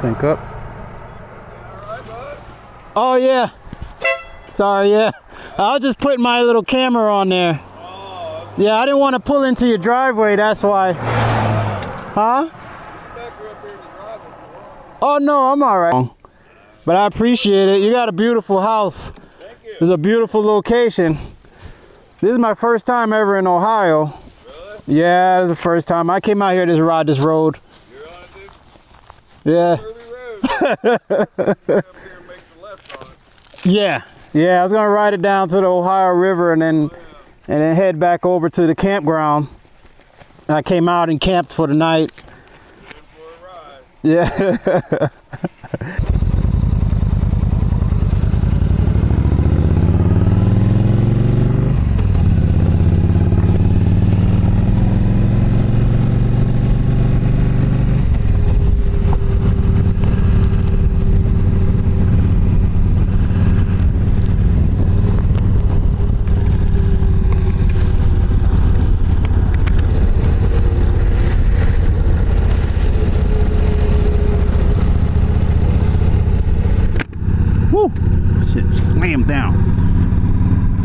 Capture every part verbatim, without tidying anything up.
sync up. Oh yeah, sorry, yeah. I was just putting my little camera on there. Yeah, I didn't want to pull into your driveway, that's why. Huh? Oh no, I'm all right. But I appreciate it. You got a beautiful house. Thank you. It's a beautiful location. This is my first time ever in Ohio. Really? Yeah, this is the first time. I came out here to ride this road. You're on it, dude. Yeah. Curvy road. Come here and make the left on it. Yeah. Yeah, I was gonna ride it down to the Ohio River and then, oh, yeah. and then head back over to the campground. I came out and camped for the night. You're in for a ride. Yeah.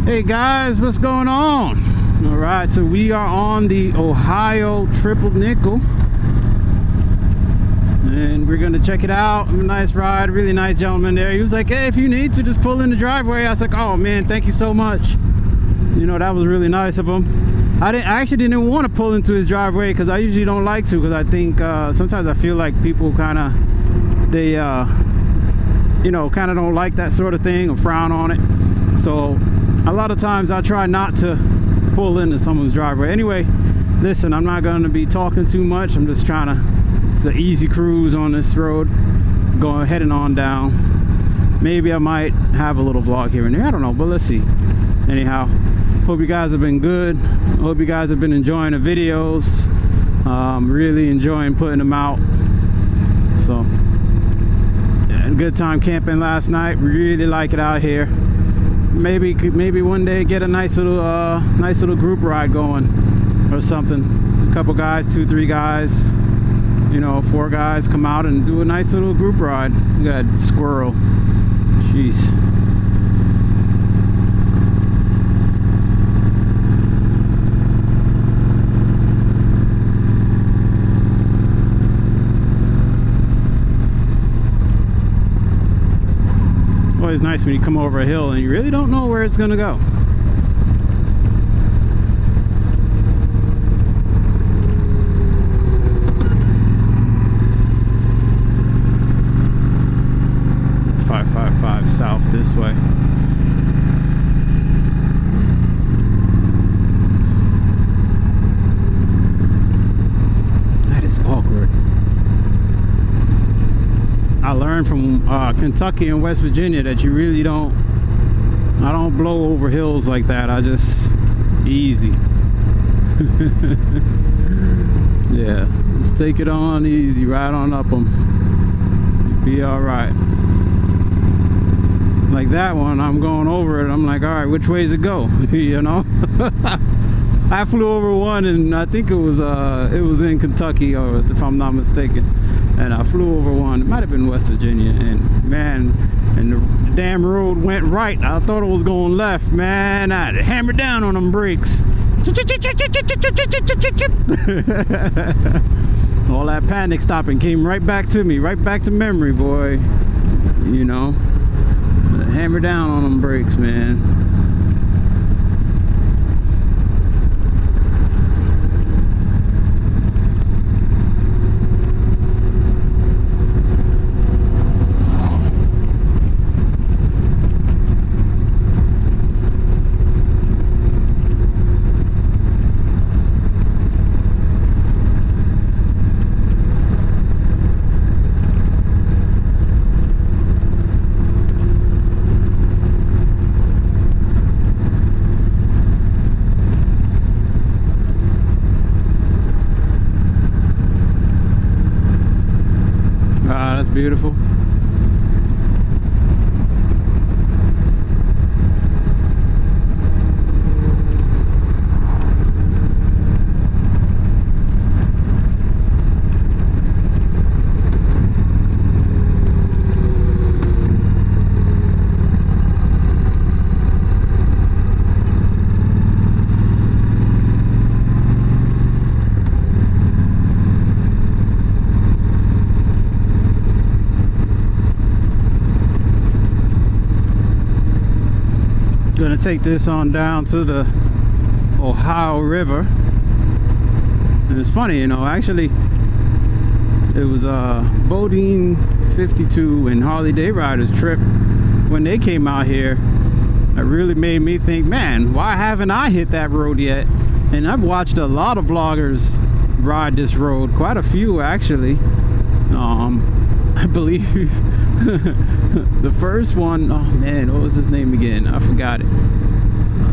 Hey guys, what's going on? All right, so we are on the Ohio Triple Nickel and we're gonna check it out. Nice ride, really nice gentleman there. He was like, hey, if you need to just pull in the driveway. I was like, oh man, thank you so much. You know, that was really nice of him. I didn't I actually didn't want to pull into his driveway because I usually don't like to, because I think uh, sometimes I feel like people kind of, they uh, you know, kind of don't like that sort of thing or frown on it. So a lot of times I try not to pull into someone's driveway. Anyway, listen, I'm not going to be talking too much. I'm just trying to, it's an easy cruise on this road, going heading on down. Maybe I might have a little vlog here and there, I don't know, but let's see. Anyhow, hope you guys have been good. Hope you guys have been enjoying the videos. Um, really enjoying putting them out. So yeah, had a good time camping last night. Really like it out here. Maybe maybe one day get a nice little uh, nice little group ride going or something. A couple guys, two, three guys, you know, four guys come out and do a nice little group ride. We got a squirrel. Jeez. It's nice when you come over a hill and you really don't know where it's gonna go. five five five south this way. That is awkward. I learned from uh, Kentucky and West Virginia that you really don't, I don't blow over hills like that. I just, easy. Yeah, just take it on easy, right on up them. You'll be all right. Like that one, I'm going over it. I'm like, all right, which way does it go? You know? I flew over one and I think it was, uh, it was in Kentucky, or if I'm not mistaken. And I flew over one, it might have been West Virginia, and man, and the, the damn road went right. I thought it was going left, man. I hammered down on them brakes. All that panic stopping came right back to me, right back to memory, boy. You know, hammer down on them brakes, man. Beautiful. take this on down to the Ohio River. And it's funny, you know, actually it was uh, Bodine fifty-two and Harley Day Riders trip when they came out here. It really made me think, man, why haven't I hit that road yet? And I've watched a lot of vloggers ride this road, quite a few actually. Um, I believe the first one, oh man, what was his name again? I forgot it.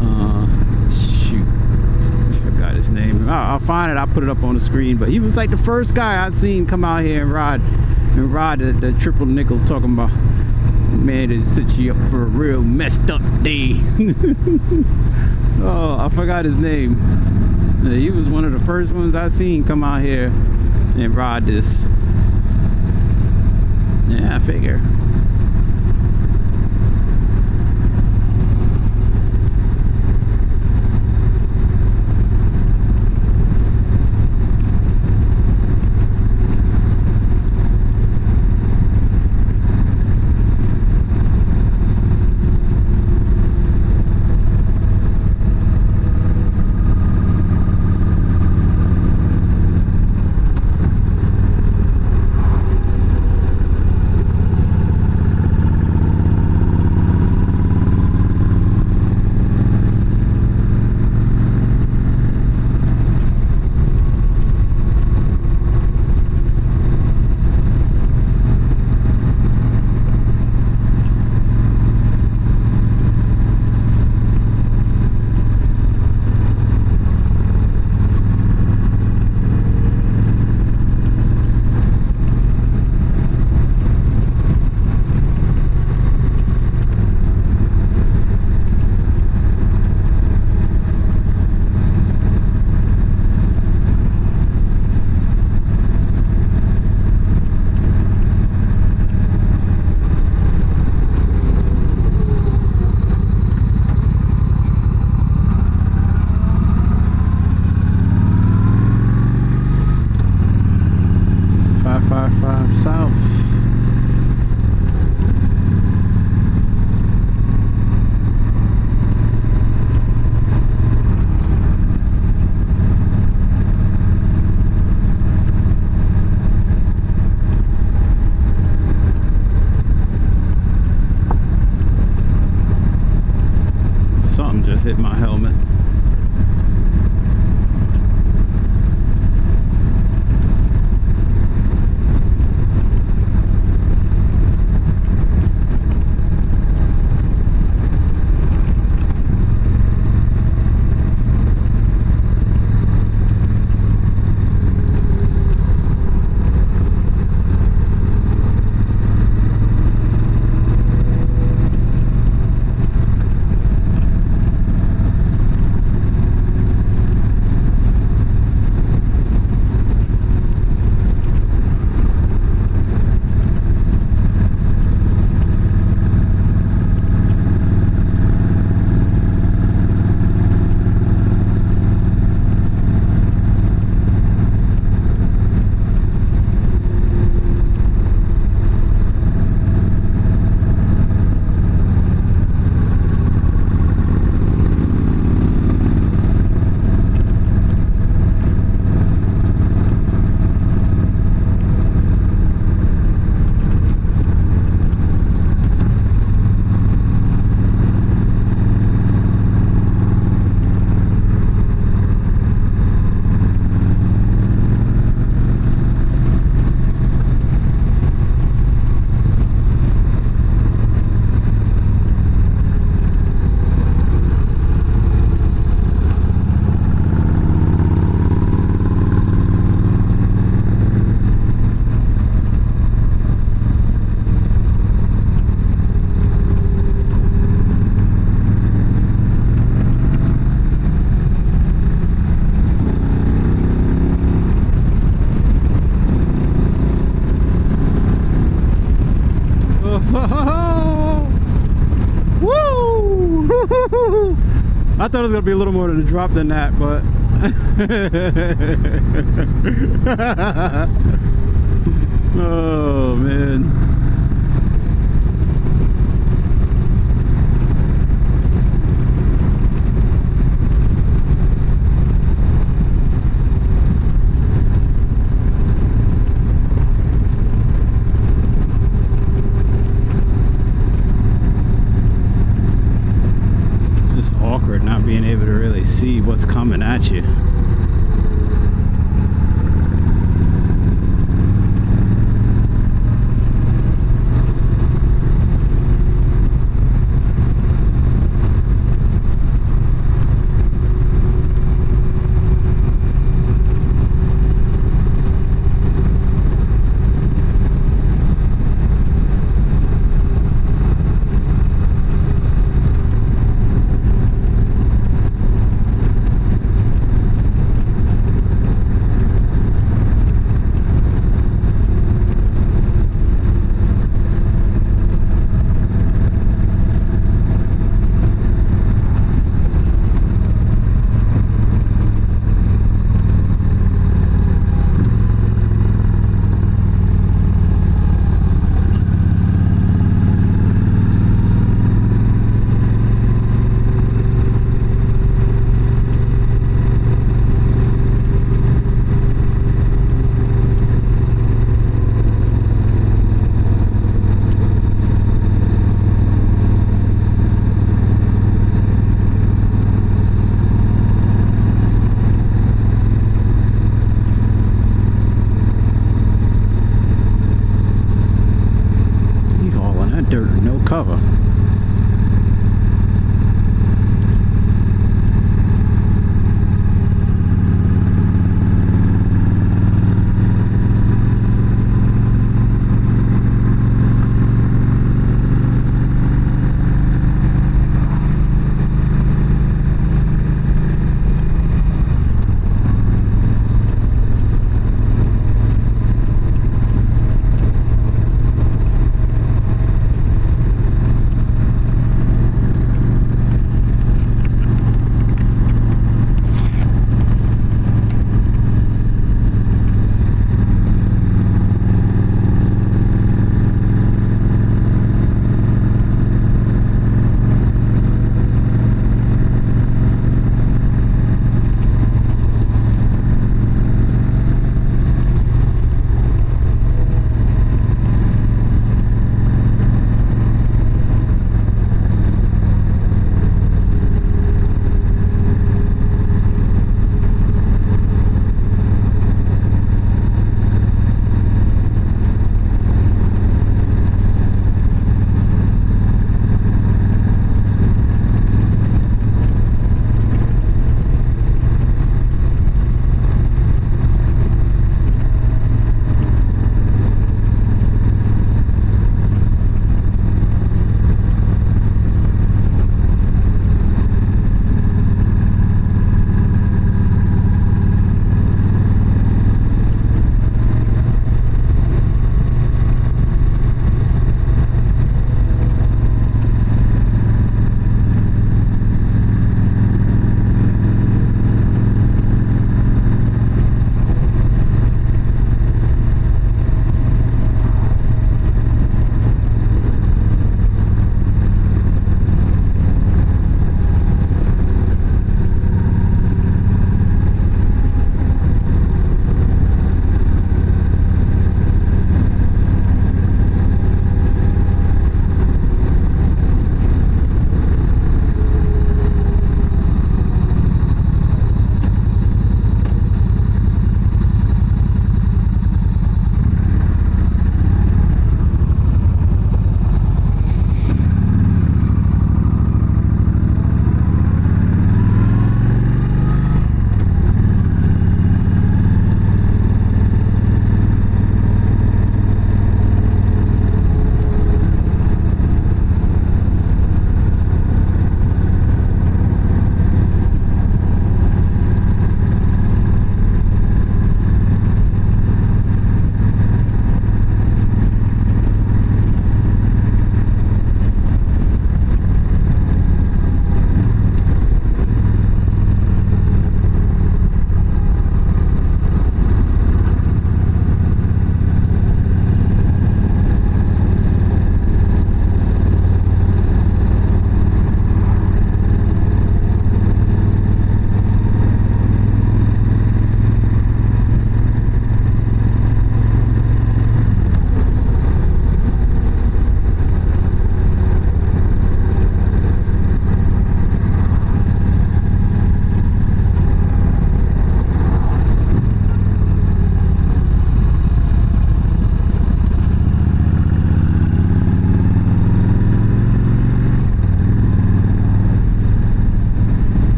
Uh, shoot, I forgot his name. I'll, I'll find it. I'll put it up on the screen. But he was like the first guy I've seen come out here and ride and ride the, the Triple Nickel, talking about, man, it sets you up for a real messed up day. Oh, I forgot his name. He was one of the first ones I seen come out here and ride this. Yeah, I figure. Hit my helmet. I thought it was gonna be a little more than a drop than that, but oh man. at you.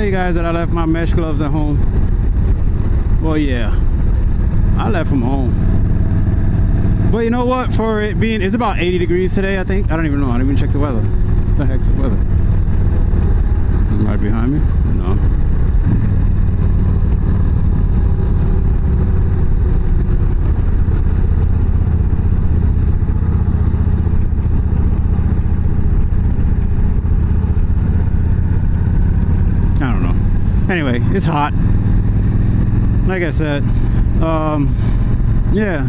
tell you guys that I left my mesh gloves at home. Well, yeah, I left them home. But you know what? For it being, it's about eighty degrees today, I think. I don't even know. I didn't even check the weather. What the heck's the weather? Right behind me? No. I don't know. Anyway, it's hot. Like I said, um, yeah.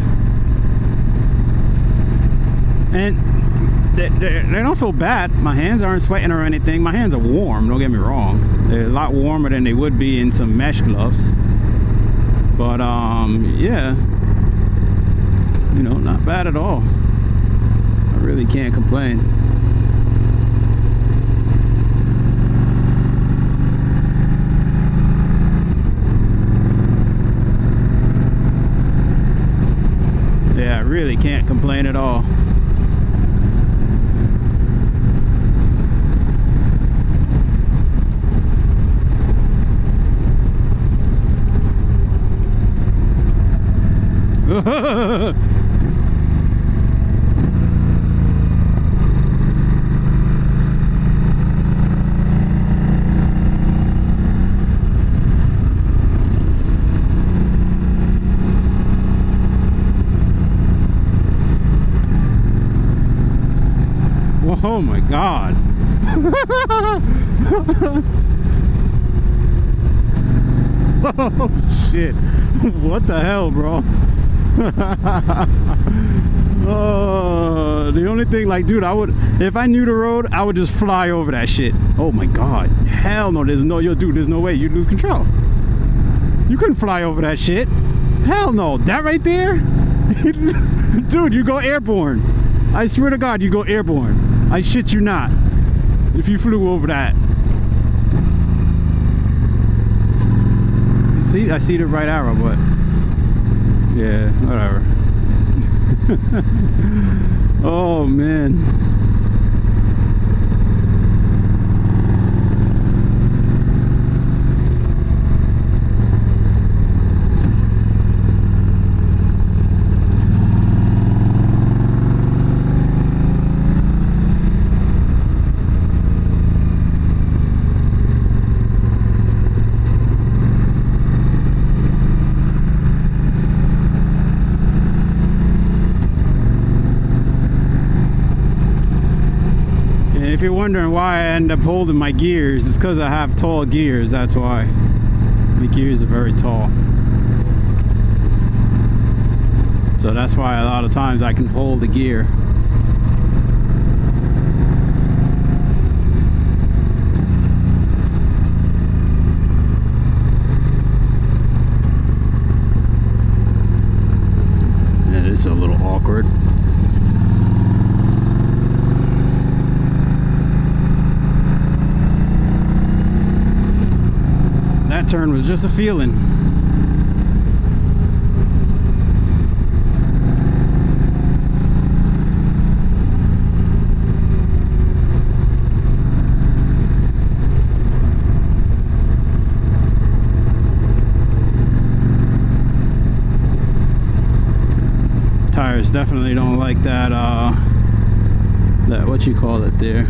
And they, they, they don't feel bad. My hands aren't sweating or anything. My hands are warm, don't get me wrong. They're a lot warmer than they would be in some mesh gloves. But, um, yeah. You know, not bad at all. I really can't complain. Really can't complain at all. Oh my God. Oh shit. What the hell, bro? Oh, the only thing, like, dude, I would, if I knew the road, I would just fly over that shit. Oh my God. Hell no, there's no, yo, dude, there's no way. You'd lose control. You couldn't fly over that shit. Hell no. That right there? Dude, you go airborne. I swear to God, you go airborne. I shit you not, if you flew over that. See, I see the right arrow, but yeah, whatever. Oh man. If you're wondering why I end up holding my gears, it's because I have tall gears. That's why my gears are very tall, so that's why a lot of times I can hold the gear. That is a little awkward. Turn was just a feeling. Tires definitely don't like that uh that what you call it there.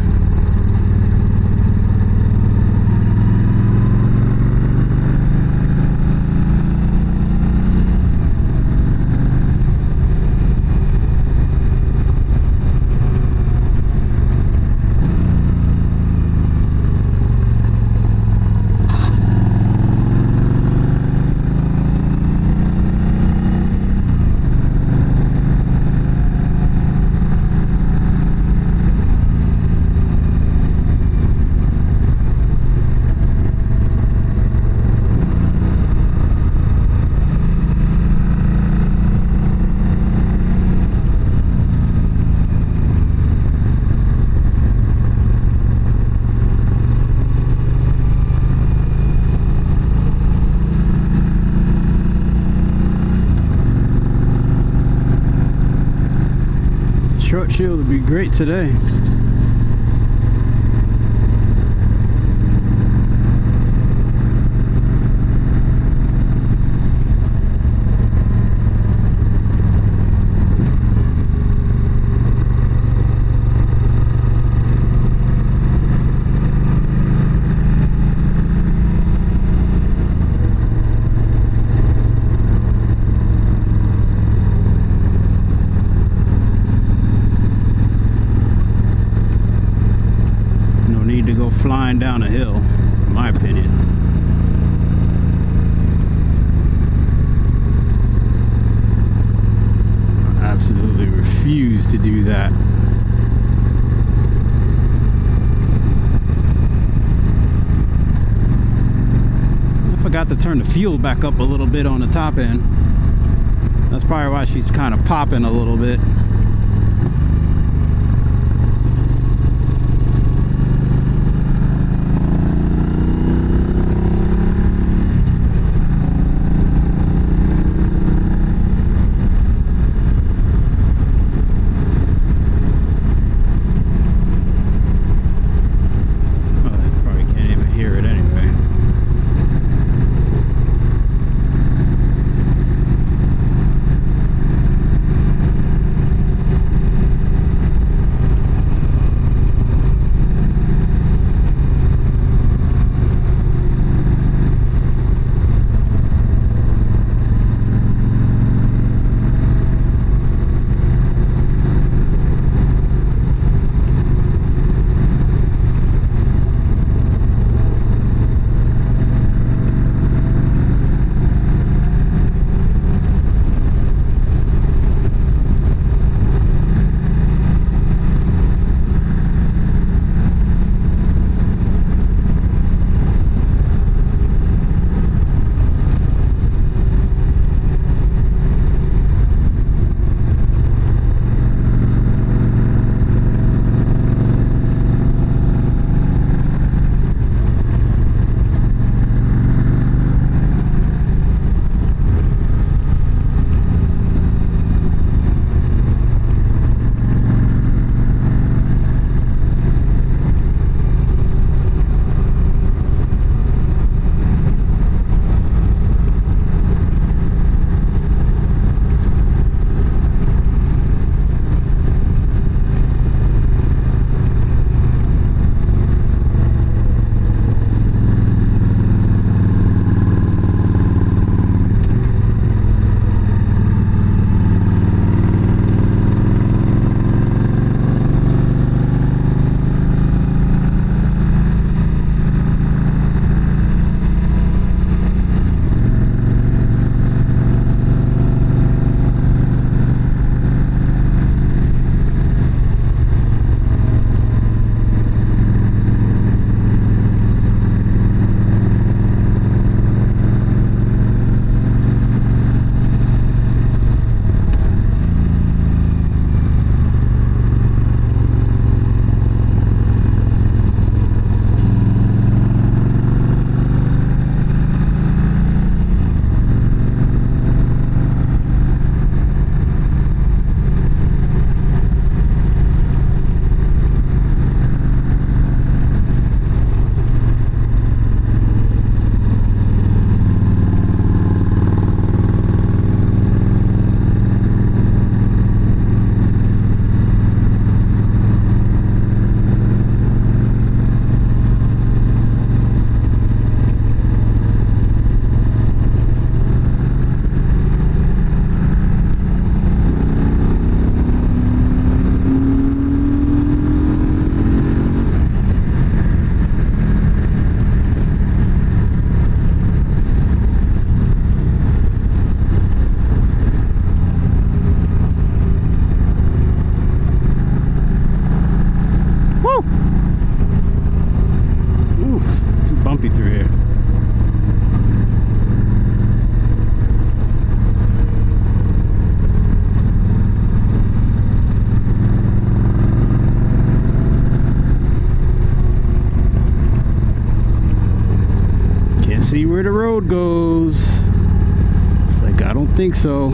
Short shield would be great today. flying down a hill, in my opinion. I absolutely refuse to do that. I forgot to turn the fuel back up a little bit on the top end. That's probably why she's kind of popping a little bit. See where the road goes. It's like, I don't think so.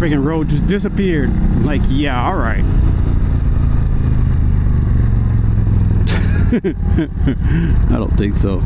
Freaking road just disappeared. I'm like, yeah, all right. I don't think so.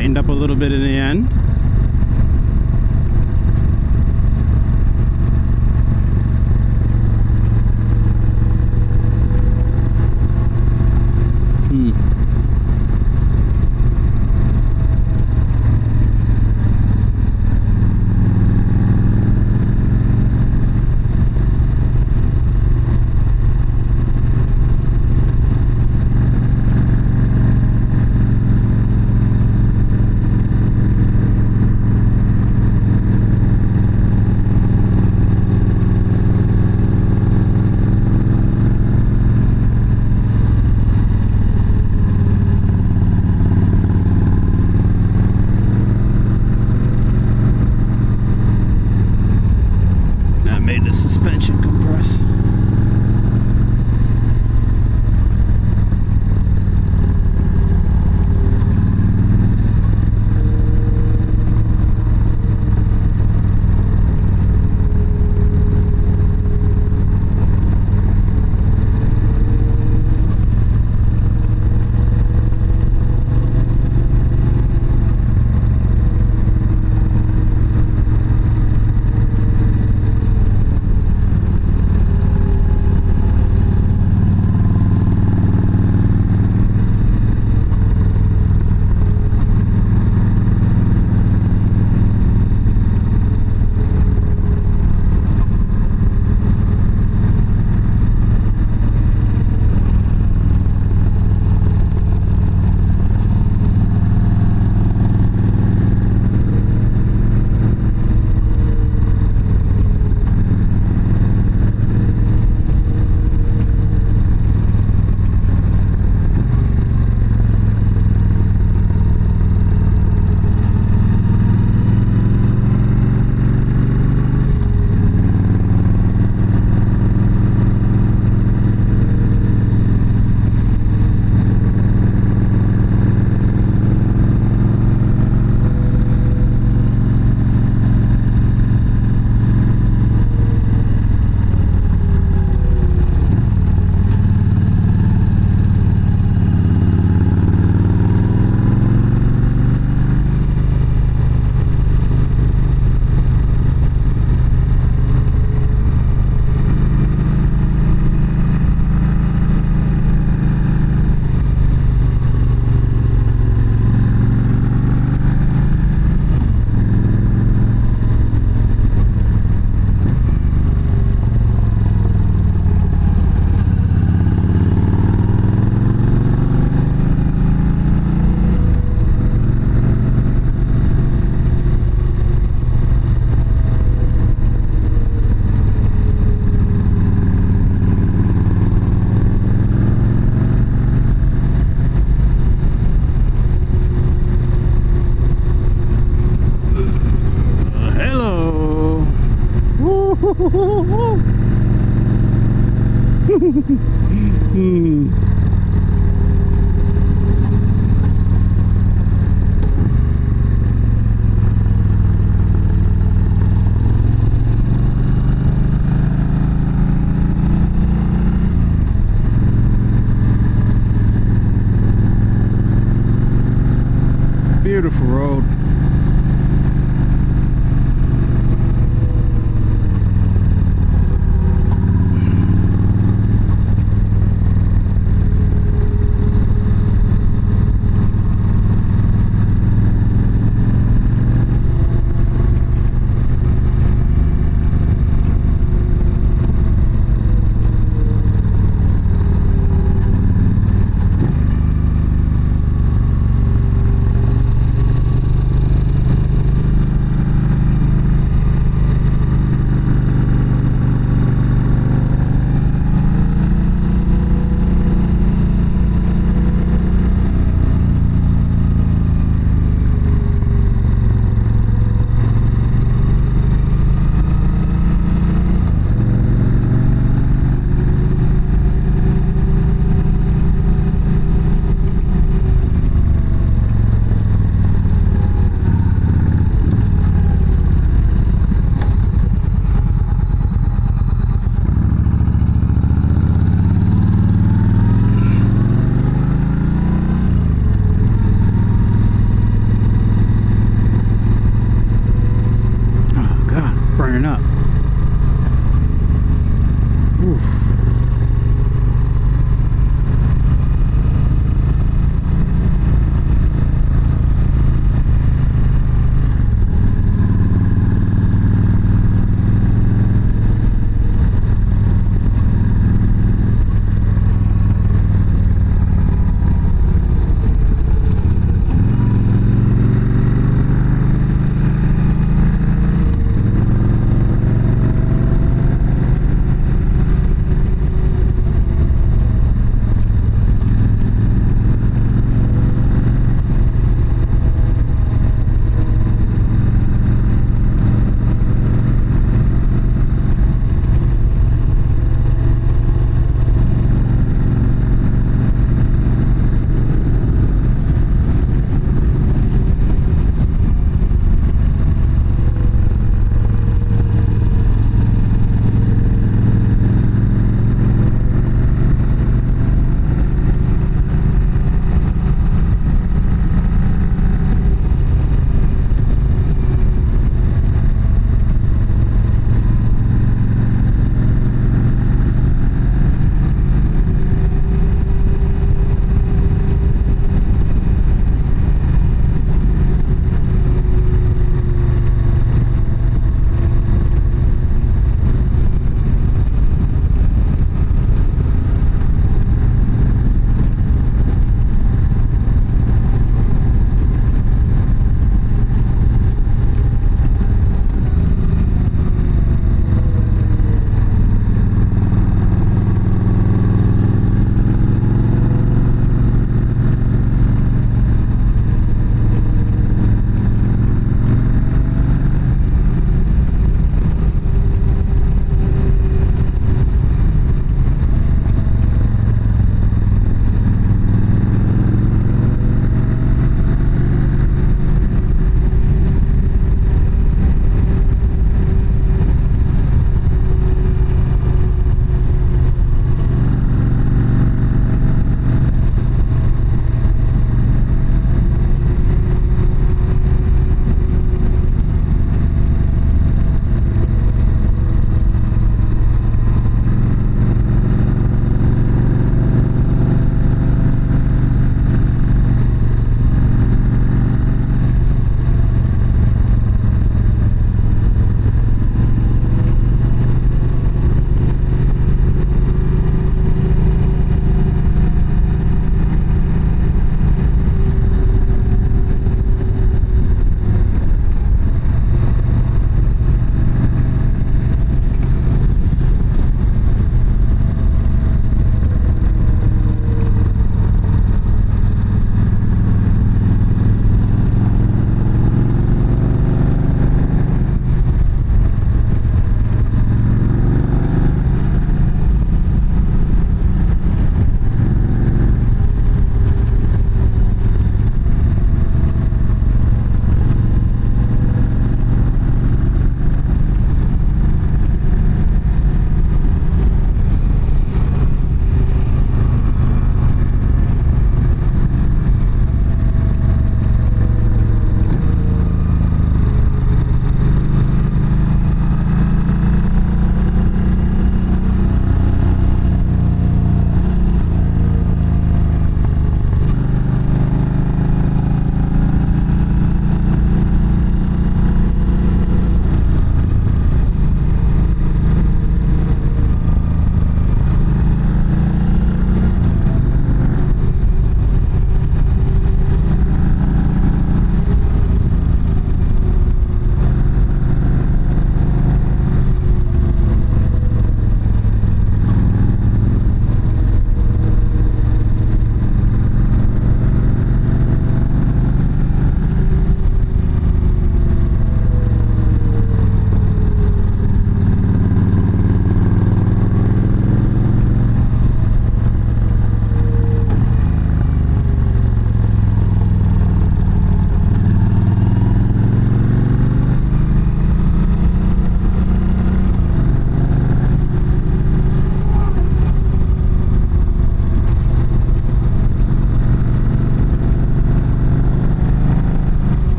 tightened up a little bit in the end. Hmm. Beautiful road.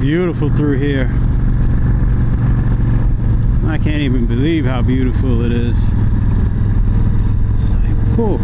beautiful through here. I can't even believe how beautiful it is. It's like, whoa.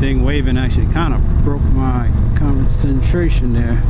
Thing waving actually kind of broke my concentration there.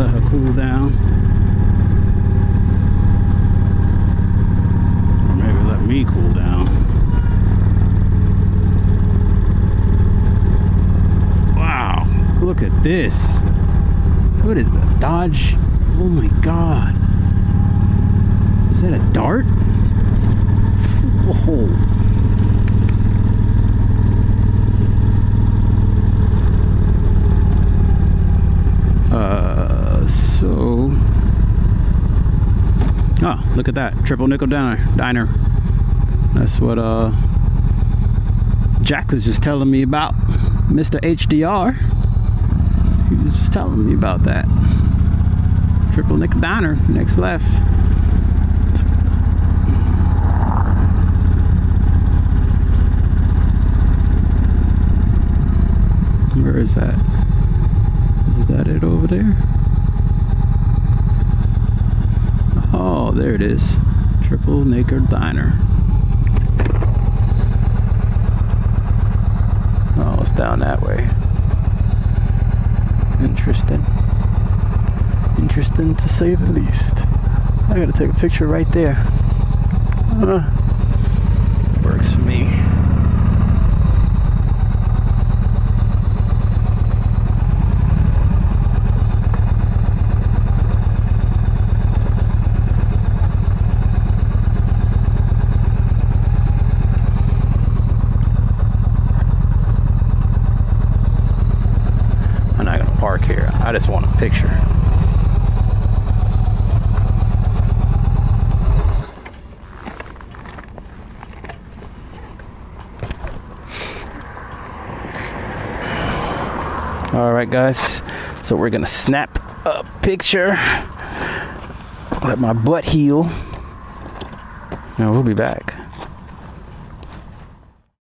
let her cool down. Or maybe let me cool down. Wow, look at this. What is that? Dodge? Oh my god. Is that a dart? Whoa. So, oh, look at that, Triple Nickel Diner. Diner. That's what uh, Jack was just telling me about. Mister H D R, he was just telling me about that. Triple Nickel Diner, next left. Where is that? Is that it over there? Oh, there it is. Triple Nickel Diner. Oh, it's down that way. Interesting. Interesting to say the least. I gotta take a picture right there. Uh, works for me. Park here. I just want a picture. All right, guys. So we're gonna snap a picture. Let my butt heal, and we'll be back.